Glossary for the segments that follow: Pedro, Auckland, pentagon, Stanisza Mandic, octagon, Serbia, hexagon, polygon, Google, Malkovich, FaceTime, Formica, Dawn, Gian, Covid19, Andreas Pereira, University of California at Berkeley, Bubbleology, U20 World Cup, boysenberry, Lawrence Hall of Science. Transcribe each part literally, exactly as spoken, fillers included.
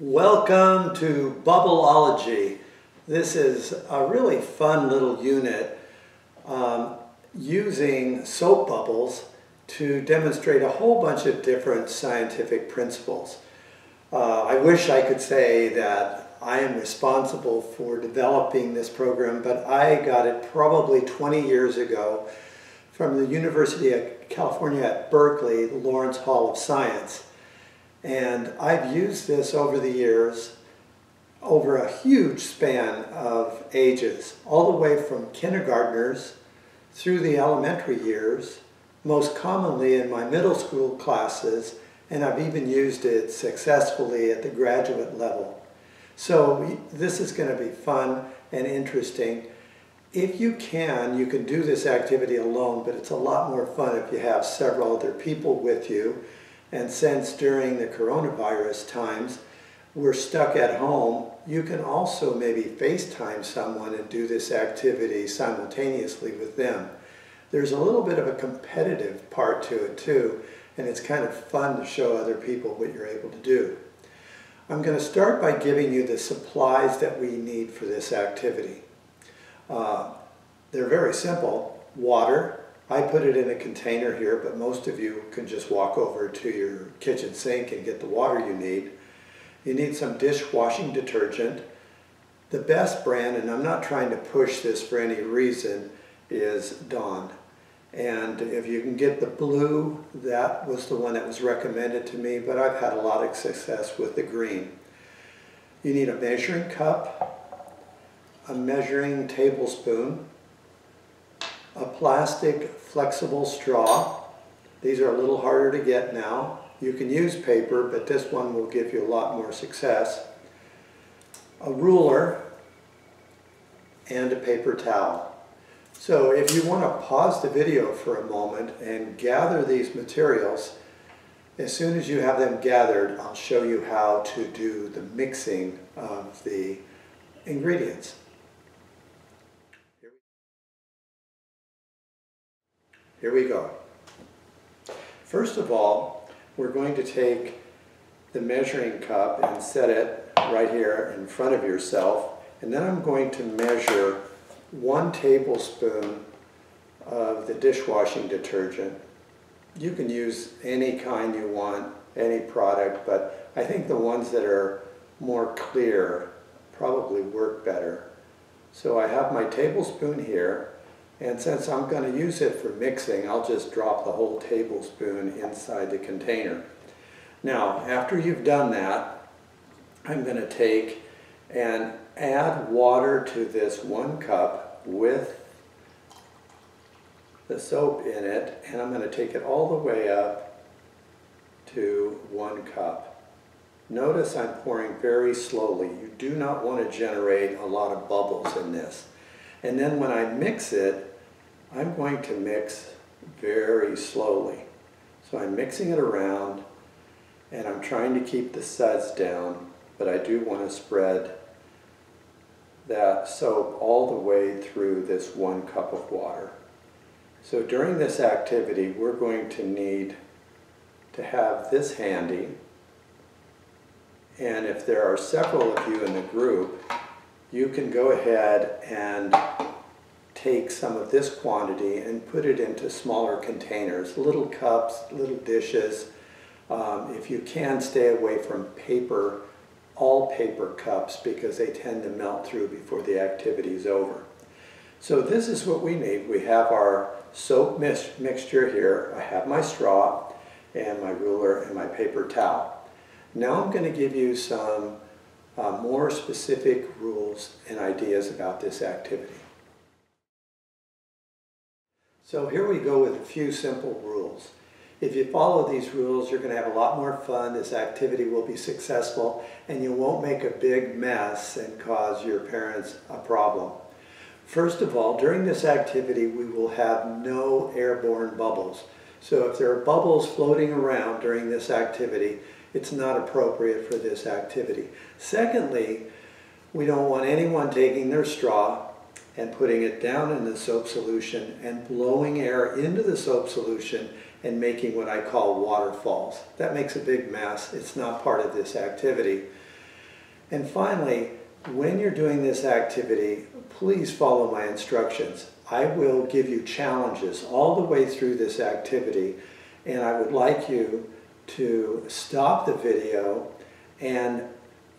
Welcome to Bubbleology. This is a really fun little unit um, using soap bubbles to demonstrate a whole bunch of different scientific principles. Uh, I wish I could say that I am responsible for developing this program, but I got it probably twenty years ago from the University of California at Berkeley, the Lawrence Hall of Science. And I've used this over the years, over a huge span of ages, all the way from kindergartners through the elementary years, most commonly in my middle school classes, and I've even used it successfully at the graduate level. So this is going to be fun and interesting. If you can, you can do this activity alone, but it's a lot more fun if you have several other people with you. And since during the coronavirus times, we're stuck at home, you can also maybe FaceTime someone and do this activity simultaneously with them. There's a little bit of a competitive part to it too, and it's kind of fun to show other people what you're able to do. I'm going to start by giving you the supplies that we need for this activity. Uh, they're very simple. Water. I put it in a container here, but most of you can just walk over to your kitchen sink and get the water you need. You need some dishwashing detergent. The best brand, and I'm not trying to push this for any reason, is Dawn. And if you can get the blue, that was the one that was recommended to me, but I've had a lot of success with the green. You need a measuring cup, a measuring tablespoon, a plastic flexible straw. These are a little harder to get now. You can use paper, but this one will give you a lot more success. A ruler and a paper towel. So if you want to pause the video for a moment and gather these materials, as soon as you have them gathered, I'll show you how to do the mixing of the ingredients. Here we go. First of all, we're going to take the measuring cup and set it right here in front of yourself, and then I'm going to measure one tablespoon of the dishwashing detergent. You can use any kind you want, any product, but I think the ones that are more clear probably work better. So I have my tablespoon here. And since I'm going to use it for mixing, I'll just drop the whole tablespoon inside the container. Now, after you've done that, I'm going to take and add water to this one cup with the soap in it, and I'm going to take it all the way up to one cup. Notice I'm pouring very slowly. You do not want to generate a lot of bubbles in this. And then when I mix it, I'm going to mix very slowly. So I'm mixing it around, and I'm trying to keep the suds down, but I do want to spread that soap all the way through this one cup of water. So during this activity, we're going to need to have this handy. And if there are several of you in the group, you can go ahead and take some of this quantity and put it into smaller containers, little cups, little dishes. Um, if you can, stay away from paper, all paper cups, because they tend to melt through before the activity is over. So this is what we need. We have our soap mix mixture here. I have my straw and my ruler and my paper towel. Now I'm going to give you some Uh, more specific rules and ideas about this activity. So here we go with a few simple rules. If you follow these rules, you're going to have a lot more fun. This activity will be successful, and you won't make a big mess and cause your parents a problem. First of all, during this activity, we will have no airborne bubbles. So if there are bubbles floating around during this activity, it's not appropriate for this activity. Secondly, we don't want anyone taking their straw and putting it down in the soap solution and blowing air into the soap solution and making what I call waterfalls. That makes a big mess. It's not part of this activity. And finally, when you're doing this activity, please follow my instructions. I will give you challenges all the way through this activity, and I would like you to stop the video and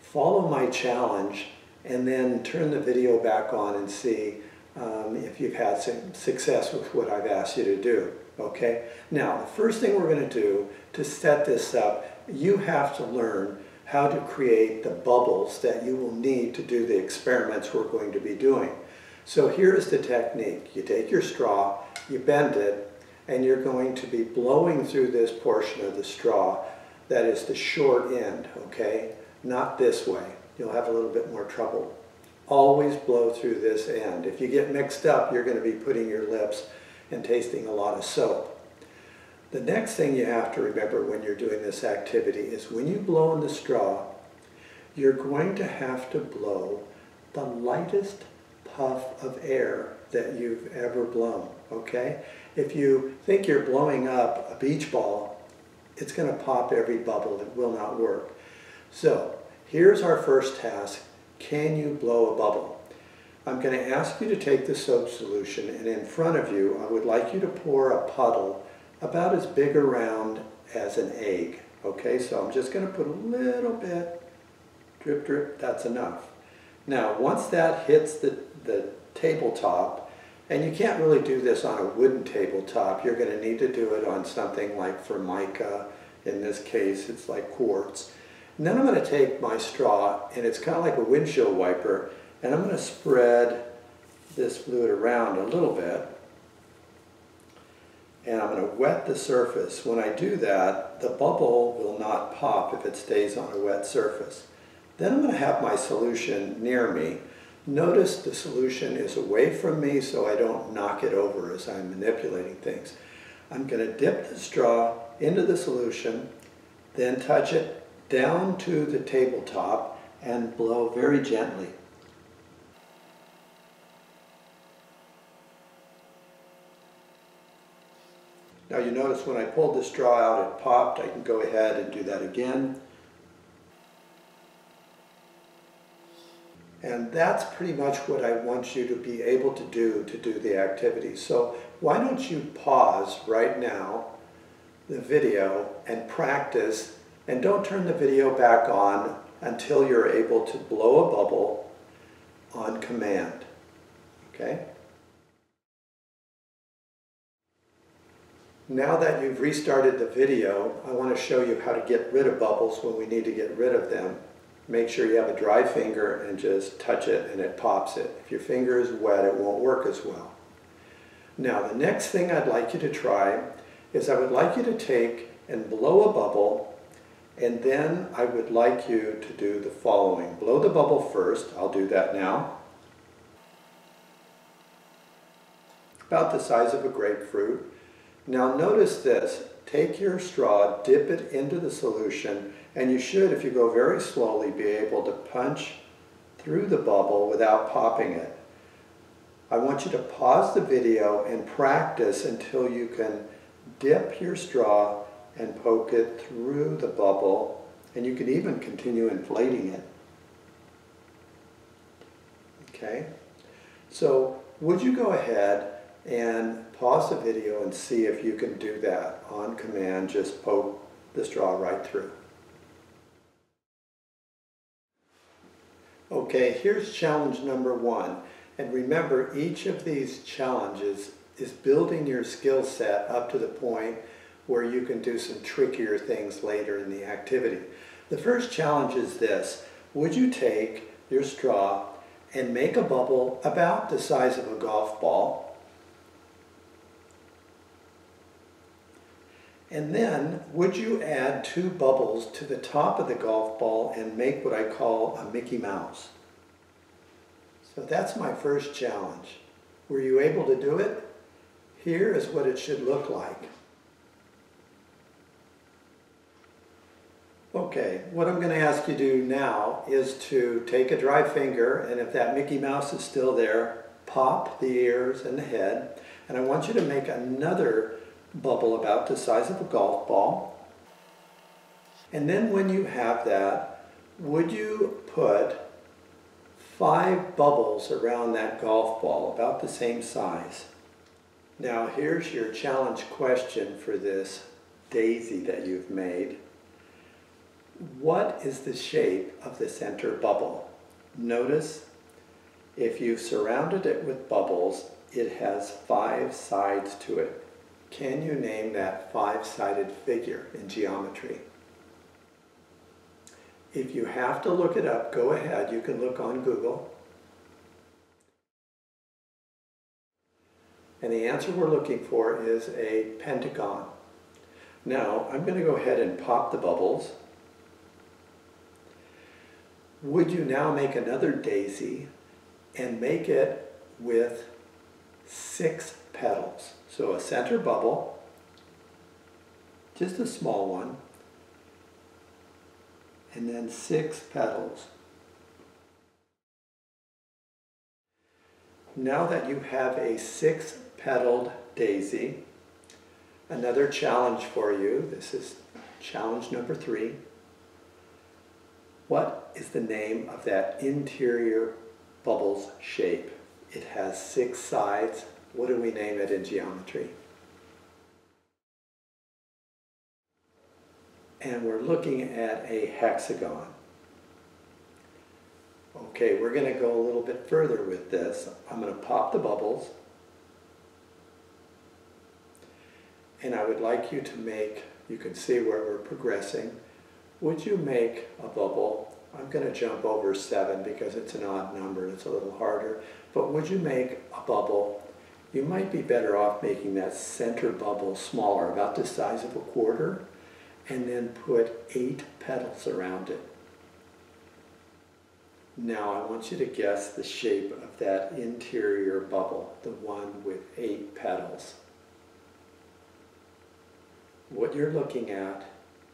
follow my challenge, and then turn the video back on and see um, if you've had some success with what I've asked you to do. Okay? Now, the first thing we're going to do to set this up, you have to learn how to create the bubbles that you will need to do the experiments we're going to be doing. So here's the technique. You take your straw, you bend it, and you're going to be blowing through this portion of the straw that is the short end, okay? Not this way. You'll have a little bit more trouble. Always blow through this end. If you get mixed up, you're going to be putting your lips and tasting a lot of soap. The next thing you have to remember when you're doing this activity is when you blow in the straw, you're going to have to blow the lightest puff of air that you've ever blown, okay? If you think you're blowing up a beach ball, it's going to pop every bubble. It will not work. So here's our first task. Can you blow a bubble? I'm going to ask you to take the soap solution, and in front of you, I would like you to pour a puddle about as big around as an egg. Okay, so I'm just going to put a little bit, drip, drip, that's enough. Now, once that hits the, the tabletop, and you can't really do this on a wooden tabletop, you're going to need to do it on something like Formica. In this case, it's like quartz. And then I'm going to take my straw, and it's kind of like a windshield wiper, and I'm going to spread this fluid around a little bit. And I'm going to wet the surface. When I do that, the bubble will not pop if it stays on a wet surface. Then I'm going to have my solution near me. Notice the solution is away from me so I don't knock it over as I'm manipulating things. I'm going to dip the straw into the solution, then touch it down to the tabletop and blow very gently. Now you notice when I pulled the straw out, it popped. I can go ahead and do that again. And that's pretty much what I want you to be able to do to do the activity. So why don't you pause right now the video and practice, and don't turn the video back on until you're able to blow a bubble on command. Okay? Now that you've restarted the video, I want to show you how to get rid of bubbles when we need to get rid of them. Make sure you have a dry finger and just touch it and it pops it. If your finger is wet, it won't work as well. Now, the next thing I'd like you to try is I would like you to take and blow a bubble, and then I would like you to do the following. Blow the bubble first. I'll do that now. About the size of a grapefruit. Now notice this, take your straw, dip it into the solution, and you should, if you go very slowly, be able to punch through the bubble without popping it. I want you to pause the video and practice until you can dip your straw and poke it through the bubble, and you can even continue inflating it. Okay, so would you go ahead and pause the video and see if you can do that on command. Just poke the straw right through. Okay, here's challenge number one. And remember, each of these challenges is building your skill set up to the point where you can do some trickier things later in the activity. The first challenge is this. Would you take your straw and make a bubble about the size of a golf ball? And then, would you add two bubbles to the top of the golf ball and make what I call a Mickey Mouse? So that's my first challenge. Were you able to do it? Here is what it should look like. Okay, what I'm going to ask you to do now is to take a dry finger, and if that Mickey Mouse is still there, pop the ears and the head. And I want you to make another bubble about the size of a golf ball. And then when you have that, would you put five bubbles around that golf ball about the same size? Now here's your challenge question for this daisy that you've made. What is the shape of the center bubble? Notice if you've surrounded it with bubbles, it has five sides to it. Can you name that five-sided figure in geometry? If you have to look it up, go ahead. You can look on Google. And the answer we're looking for is a pentagon. Now, I'm going to go ahead and pop the bubbles. Would you now make another daisy and make it with six petals? So a center bubble, just a small one, and then six petals. Now that you have a six-petaled daisy, another challenge for you. This is challenge number three. What is the name of that interior bubble's shape? It has six sides. What do we name it in geometry? And we're looking at a hexagon. Okay, we're going to go a little bit further with this. I'm going to pop the bubbles. And I would like you to make, you can see where we're progressing. Would you make a bubble? I'm going to jump over seven because it's an odd number. It's a little harder. But would you make a bubble? You might be better off making that center bubble smaller, about the size of a quarter, and then put eight petals around it. Now I want you to guess the shape of that interior bubble, the one with eight petals. What you're looking at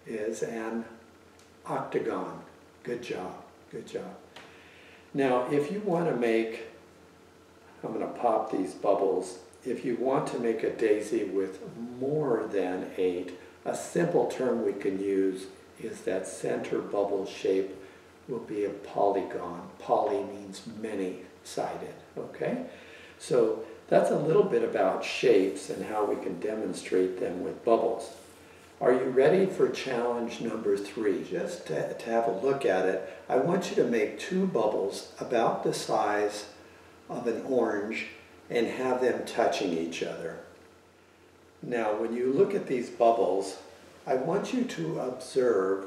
is an octagon. Good job, good job. Now if you want to make, I'm going to pop these bubbles, if you want to make a daisy with more than eight, a simple term we can use is that center bubble shape will be a polygon. Poly means many-sided, okay? So that's a little bit about shapes and how we can demonstrate them with bubbles. Are you ready for challenge number three? Just to, to have a look at it, I want you to make two bubbles about the size of an orange and have them touching each other. Now, when you look at these bubbles, I want you to observe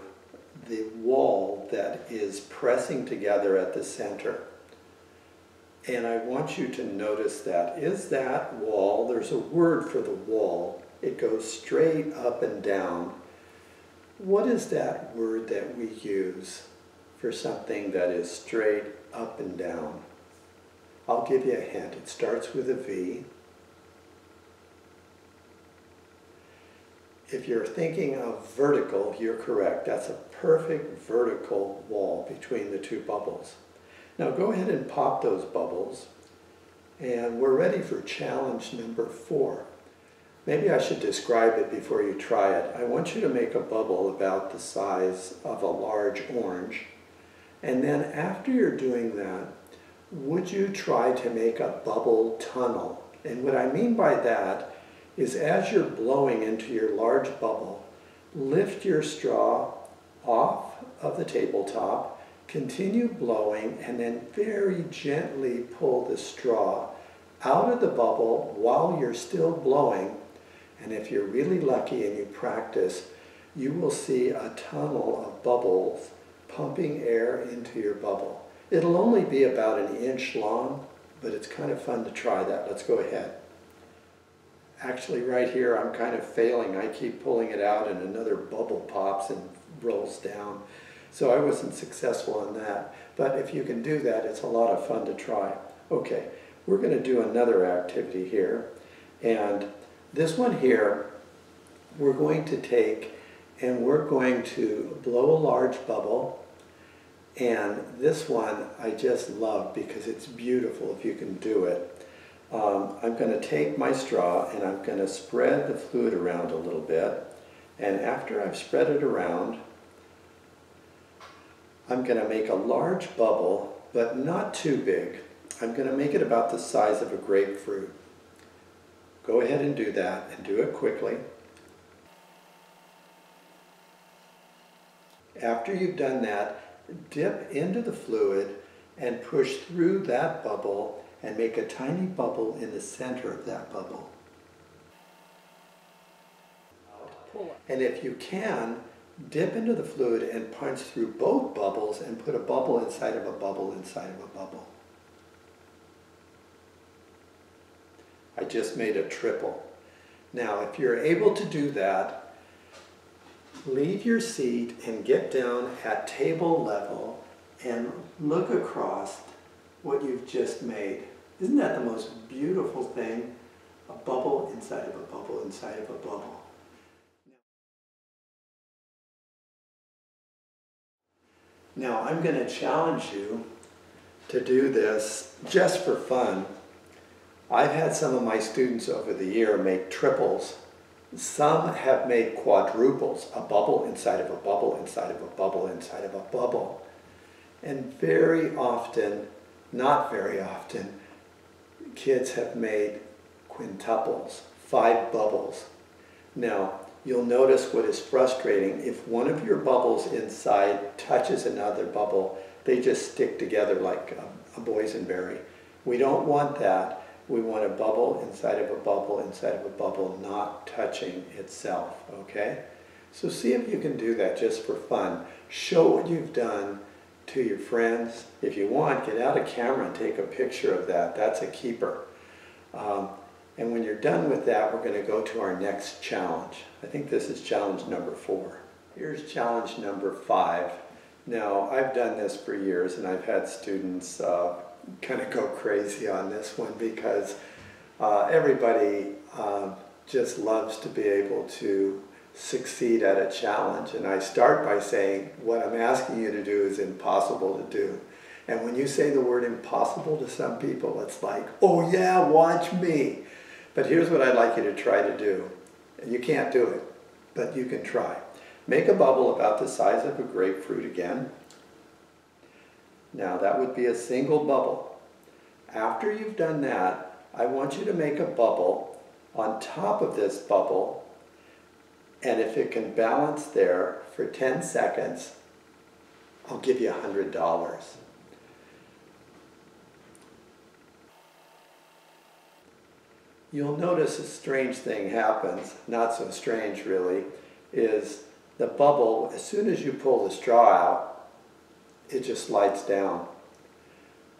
the wall that is pressing together at the center. And I want you to notice that. Is that wall, there's a word for the wall, it goes straight up and down. What is that word that we use for something that is straight up and down? I'll give you a hint. It starts with a V. If you're thinking of vertical, you're correct. That's a perfect vertical wall between the two bubbles. Now go ahead and pop those bubbles, and we're ready for challenge number four. Maybe I should describe it before you try it. I want you to make a bubble about the size of a large orange, and then after you're doing that, would you try to make a bubble tunnel? And what I mean by that is as you're blowing into your large bubble, lift your straw off of the tabletop, continue blowing, and then very gently pull the straw out of the bubble while you're still blowing. And if you're really lucky and you practice, you will see a tunnel of bubbles pumping air into your bubble. It'll only be about an inch long, but it's kind of fun to try that. Let's go ahead. Actually, right here, I'm kind of failing. I keep pulling it out and another bubble pops and rolls down. So I wasn't successful on that. But if you can do that, it's a lot of fun to try. Okay, we're going to do another activity here. And this one here, we're going to take and we're going to blow a large bubble. And this one I just love because it's beautiful if you can do it. Um, I'm going to take my straw and I'm going to spread the fluid around a little bit, and after I've spread it around, I'm going to make a large bubble, but not too big. I'm going to make it about the size of a grapefruit. Go ahead and do that, and do it quickly. After you've done that, dip into the fluid and push through that bubble and make a tiny bubble in the center of that bubble. And if you can, dip into the fluid and punch through both bubbles and put a bubble inside of a bubble inside of a bubble. I just made a triple. Now, if you're able to do that, leave your seat and get down at table level and look across what you've just made. Isn't that the most beautiful thing? A bubble inside of a bubble inside of a bubble. Now, I'm going to challenge you to do this just for fun. I've had some of my students over the year make triples. Some have made quadruples, a bubble inside of a bubble inside of a bubble inside of a bubble. And very often, not very often, kids have made quintuples, five bubbles. Now, you'll notice what is frustrating. If one of your bubbles inside touches another bubble, they just stick together like a, a boysenberry. We don't want that. We want a bubble inside of a bubble inside of a bubble not touching itself, okay? So see if you can do that just for fun. Show what you've done to your friends. If you want, get out a camera and take a picture of that. That's a keeper. Um, and when you're done with that, we're going to go to our next challenge. I think this is challenge number four. Here's challenge number five. Now, I've done this for years, and I've had students uh, kind of go crazy on this one because uh, everybody uh, just loves to be able to succeed at a challenge. And I start by saying, what I'm asking you to do is impossible to do. And when you say the word impossible to some people, it's like, oh yeah, watch me. But here's what I'd like you to try to do. And you can't do it, but you can try. Make a bubble about the size of a grapefruit again. Now, that would be a single bubble. After you've done that, I want you to make a bubble on top of this bubble, and if it can balance there for ten seconds, I'll give you one hundred dollars. You'll notice a strange thing happens, not so strange really, is the bubble, as soon as you pull the straw out, it just slides down.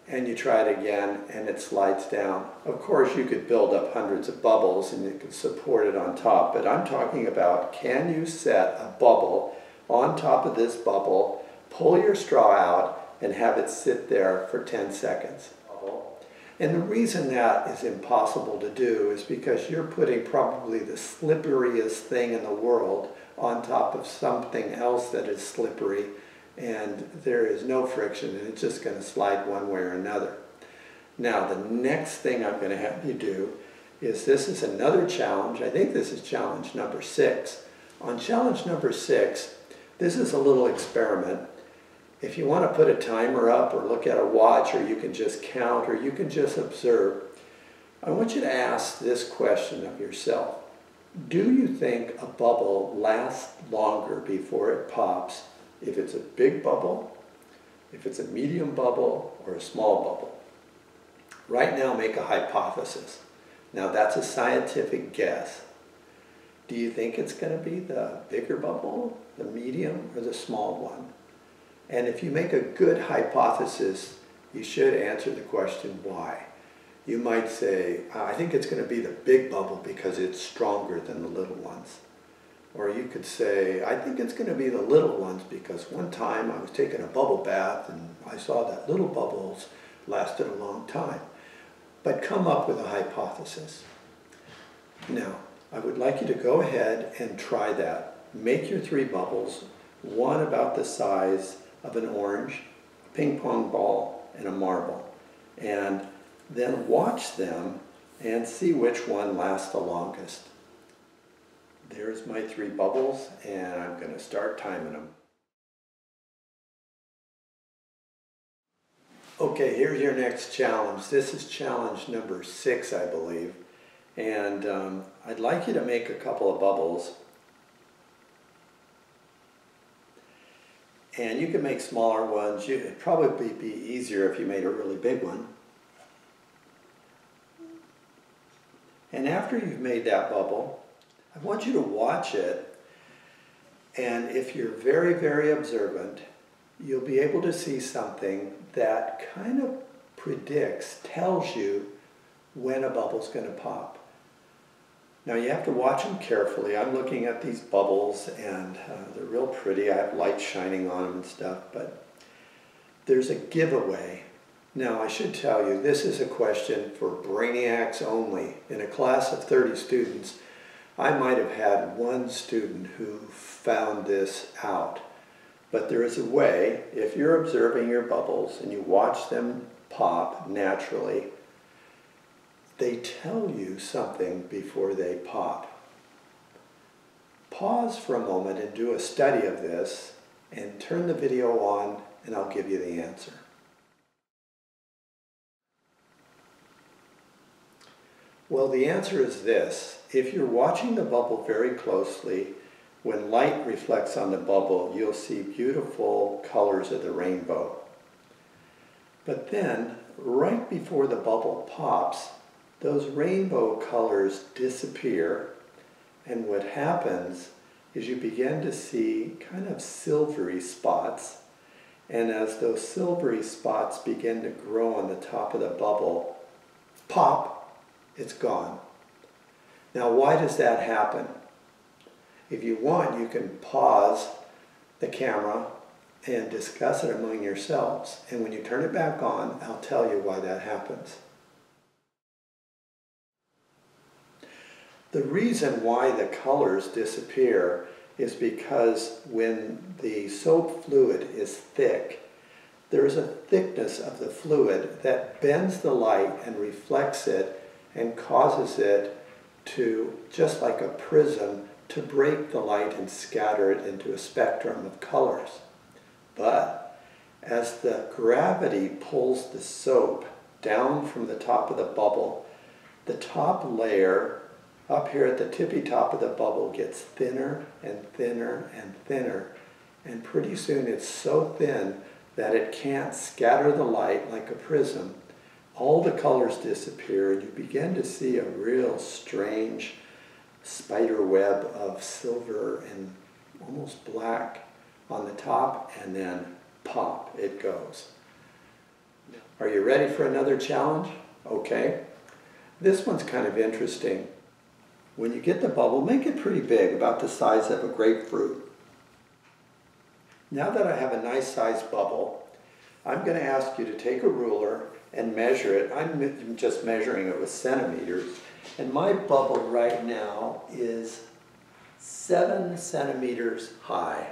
And you try it again, and it slides down. Of course, you could build up hundreds of bubbles, and you could support it on top, but I'm talking about, can you set a bubble on top of this bubble, pull your straw out, and have it sit there for ten seconds? And the reason that is impossible to do is because you're putting probably the slipperiest thing in the world on top of something else that is slippery, and there is no friction, and it's just going to slide one way or another. Now, the next thing I'm going to have you do is, this is another challenge. I think this is challenge number six. On challenge number six, this is a little experiment. If you want to put a timer up or look at a watch, or you can just count, or you can just observe, I want you to ask this question of yourself. Do you think a bubble lasts longer before it pops if it's a big bubble, if it's a medium bubble, or a small bubble? Right now, make a hypothesis. Now, that's a scientific guess. Do you think it's going to be the bigger bubble, the medium, or the small one? And if you make a good hypothesis, you should answer the question, why? You might say, I think it's going to be the big bubble because it's stronger than the little ones. Or you could say, I think it's going to be the little ones because one time I was taking a bubble bath and I saw that little bubbles lasted a long time. But come up with a hypothesis. Now, I would like you to go ahead and try that. Make your three bubbles, one about the size of an orange, a ping pong ball, and a marble. And then watch them and see which one lasts the longest. There's my three bubbles, and I'm going to start timing them. Okay, here's your next challenge. This is challenge number six, I believe. And um, I'd like you to make a couple of bubbles. And you can make smaller ones. You, it'd probably be easier if you made a really big one. And after you've made that bubble, I want you to watch it. And if you're very, very observant, you'll be able to see something that kind of predicts, tells you when a bubble's going to pop. Now you have to watch them carefully. I'm looking at these bubbles and uh, they're real pretty. I have light shining on them and stuff, but there's a giveaway. Now I should tell you, this is a question for brainiacs only. In a class of thirty students, I might have had one student who found this out. But there is a way, if you're observing your bubbles and you watch them pop naturally, they tell you something before they pop. Pause for a moment and do a study of this and turn the video on and I'll give you the answer. Well, the answer is this. If you're watching the bubble very closely, when light reflects on the bubble, you'll see beautiful colors of the rainbow. But then, right before the bubble pops, those rainbow colors disappear, and what happens is you begin to see kind of silvery spots, and as those silvery spots begin to grow on the top of the bubble, pop, it's gone. Now, why does that happen? If you want, you can pause the camera and discuss it among yourselves. And when you turn it back on, I'll tell you why that happens. The reason why the colors disappear is because when the soap fluid is thick, there is a thickness of the fluid that bends the light and reflects it and causes it to, just like a prism, to break the light and scatter it into a spectrum of colors. But as the gravity pulls the soap down from the top of the bubble, the top layer up here at the tippy top of the bubble gets thinner and thinner and thinner, and pretty soon it's so thin that it can't scatter the light like a prism. All the colors disappear and you begin to see a real strange spider web of silver and almost black on the top, and then pop, it goes. Are you ready for another challenge? Okay. This one's kind of interesting. When you get the bubble, make it pretty big, about the size of a grapefruit. Now that I have a nice sized bubble, I'm going to ask you to take a ruler and measure it. I'm just measuring it with centimeters. And my bubble right now is seven centimeters high.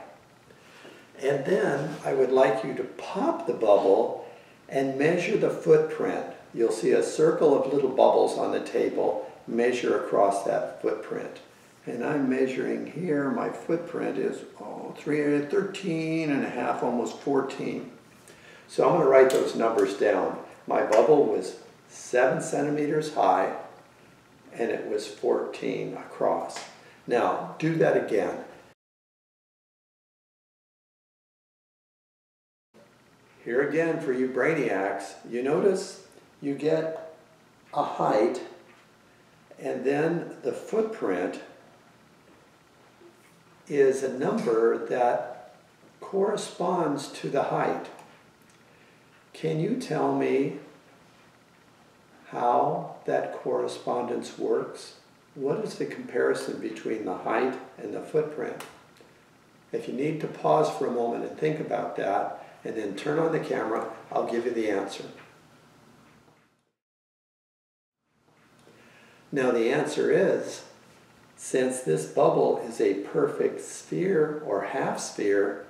And then I would like you to pop the bubble and measure the footprint. You'll see a circle of little bubbles on the table. Measure across that footprint. And I'm measuring here. My footprint is oh, thirteen and a half, almost fourteen. So I'm going to write those numbers down. My bubble was seven centimeters high, and it was fourteen across. Now, do that again. Here again for you brainiacs, you notice you get a height and then the footprint is a number that corresponds to the height. Can you tell me how that correspondence works? What is the comparison between the height and the footprint? If you need to pause for a moment and think about that, and then turn on the camera, I'll give you the answer. Now the answer is, since this bubble is a perfect sphere or half sphere,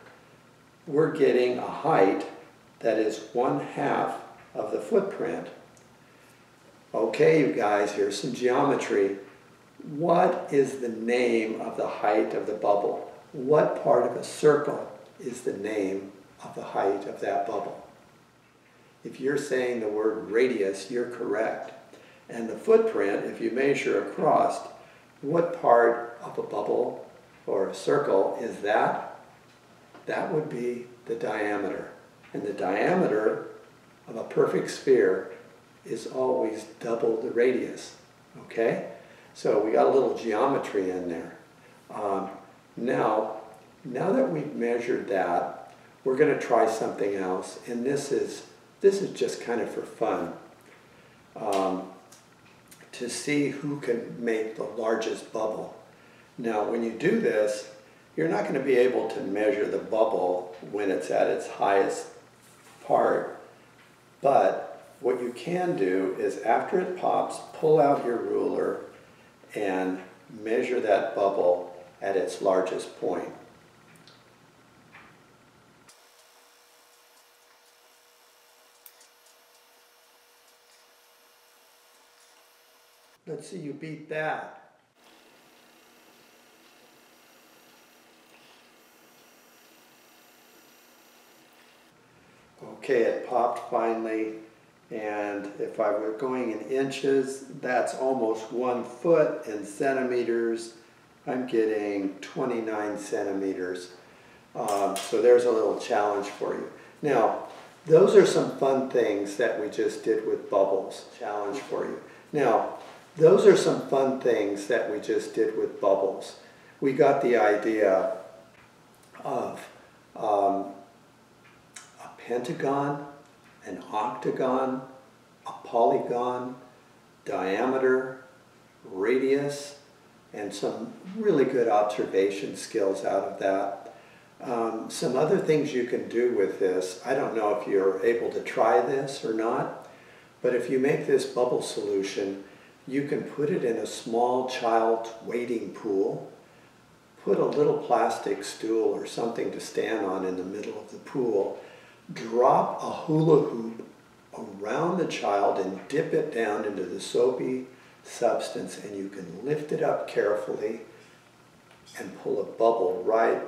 we're getting a height that is one half of the footprint. Okay, you guys, here's some geometry. What is the name of the height of the bubble? What part of a circle is the name of the height of that bubble? if you're saying the word radius, you're correct. And the footprint, if you measure across, what part of a bubble or a circle is that? That would be the diameter. And the diameter of a perfect sphere is always double the radius, okay? So we got a little geometry in there. Um, now, now that we've measured that, we're going to try something else, and this is, this is just kind of for fun, um, to see who can make the largest bubble. Now, when you do this, you're not going to be able to measure the bubble when it's at its highest part, but what you can do is after it pops, pull out your ruler and measure that bubble at its largest point. Let's see you beat that. Okay, it popped finally. And if I were going in inches, that's almost one foot. In centimeters, I'm getting twenty-nine centimeters. Uh, so there's a little challenge for you. Now, those are some fun things that we just did with bubbles. Challenge for you. Now, those are some fun things that we just did with bubbles. We got the idea of um, a pentagon, an octagon, a polygon, diameter, radius, and some really good observation skills out of that. Um, some other things you can do with this, I don't know if you're able to try this or not, but if you make this bubble solution, you can put it in a small child's wading pool, put a little plastic stool or something to stand on in the middle of the pool, drop a hula hoop around the child and dip it down into the soapy substance, and you can lift it up carefully and pull a bubble right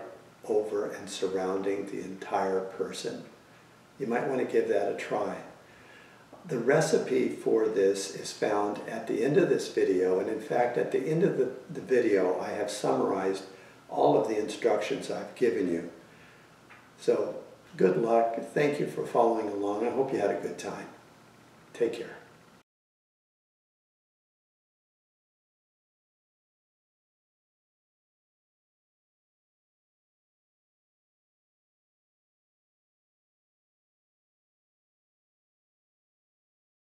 over and surrounding the entire person. You might want to give that a try. The recipe for this is found at the end of this video, and in fact at the end of the, the video I have summarized all of the instructions I've given you. So good luck. Thank you for following along. I hope you had a good time. Take care.